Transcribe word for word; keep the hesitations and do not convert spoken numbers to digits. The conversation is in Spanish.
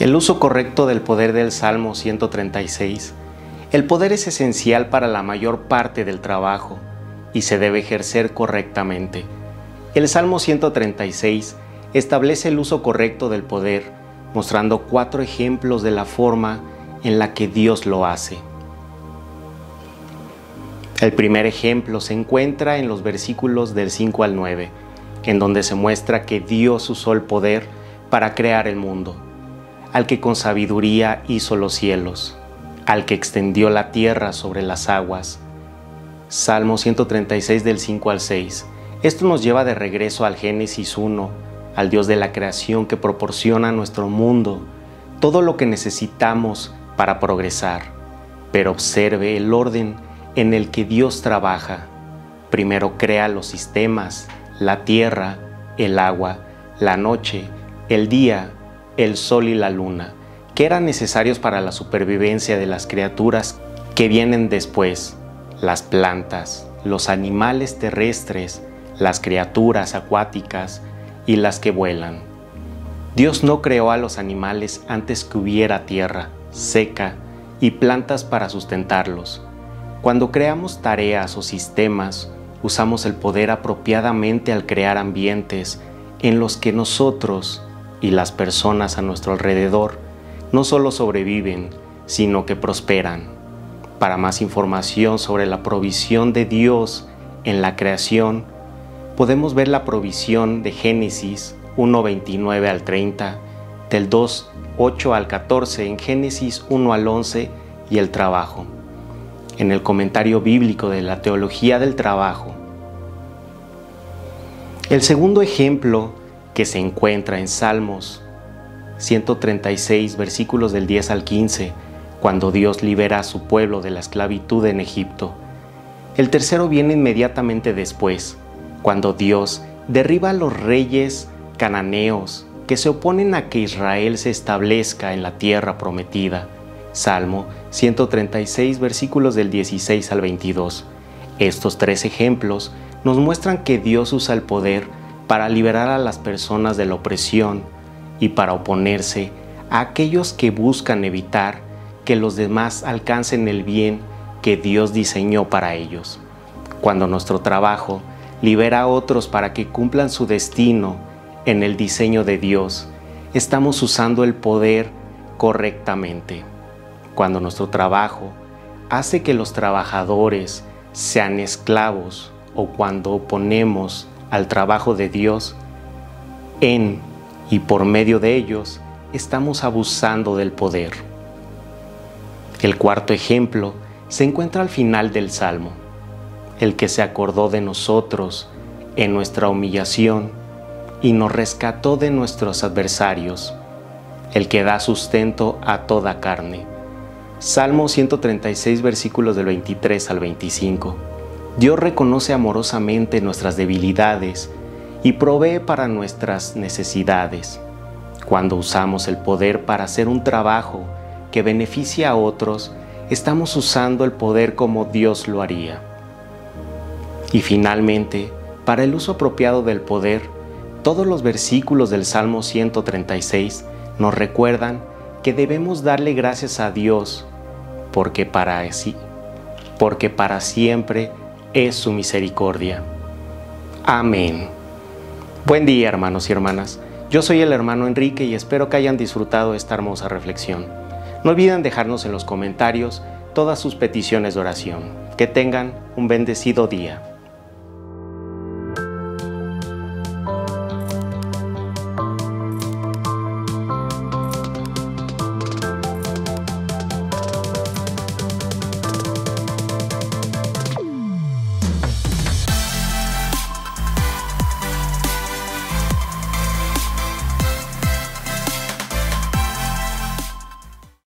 El uso correcto del poder del Salmo ciento treinta y seis. El poder es esencial para la mayor parte del trabajo y se debe ejercer correctamente. El Salmo ciento treinta y seis establece el uso correcto del poder, mostrando cuatro ejemplos de la forma en la que Dios lo hace. El primer ejemplo se encuentra en los versículos del cinco al nueve, en donde se muestra que Dios usó el poder para crear el mundo, al que con sabiduría hizo los cielos, al que extendió la tierra sobre las aguas. Salmo ciento treinta y seis del cinco al seis. Esto nos lleva de regreso al Génesis uno, al Dios de la creación que proporciona a nuestro mundo todo lo que necesitamos para progresar. Pero observe el orden en el que Dios trabaja. Primero crea los sistemas, la tierra, el agua, la noche, el día, el sol y la luna, que eran necesarios para la supervivencia de las criaturas que vienen después, las plantas, los animales terrestres, las criaturas acuáticas y las que vuelan. Dios no creó a los animales antes que hubiera tierra seca y plantas para sustentarlos. Cuando creamos tareas o sistemas, usamos el poder apropiadamente al crear ambientes en los que nosotros y las personas a nuestro alrededor no solo sobreviven, sino que prosperan. Para más información sobre la provisión de Dios en la creación, podemos ver la provisión de Génesis uno veintinueve al treinta, del dos ocho al catorce en Génesis uno al once y el trabajo. En el comentario bíblico de la teología del trabajo. El segundo ejemplo que se encuentra en Salmos ciento treinta y seis, versículos del diez al quince, cuando Dios libera a su pueblo de la esclavitud en Egipto. El tercero viene inmediatamente después, cuando Dios derriba a los reyes cananeos que se oponen a que Israel se establezca en la tierra prometida. Salmo ciento treinta y seis, versículos del dieciséis al veintidós. Estos tres ejemplos nos muestran que Dios usa el poder para liberar a las personas de la opresión y para oponerse a aquellos que buscan evitar que los demás alcancen el bien que Dios diseñó para ellos. Cuando nuestro trabajo libera a otros para que cumplan su destino en el diseño de Dios, estamos usando el poder correctamente. Cuando nuestro trabajo hace que los trabajadores sean esclavos o cuando oponemos al trabajo de Dios, en y por medio de ellos, estamos abusando del poder. El cuarto ejemplo se encuentra al final del Salmo, el que se acordó de nosotros en nuestra humillación y nos rescató de nuestros adversarios, el que da sustento a toda carne. Salmo ciento treinta y seis, versículos del veintitrés al veinticinco. Dios reconoce amorosamente nuestras debilidades y provee para nuestras necesidades. Cuando usamos el poder para hacer un trabajo que beneficia a otros, estamos usando el poder como Dios lo haría. Y finalmente, para el uso apropiado del poder, todos los versículos del Salmo ciento treinta y seis nos recuerdan que debemos darle gracias a Dios, Porque para, sí, porque para siempre es su misericordia. Amén. Buen día, hermanos y hermanas. Yo soy el hermano Enrique y espero que hayan disfrutado esta hermosa reflexión. No olviden dejarnos en los comentarios todas sus peticiones de oración. Que tengan un bendecido día.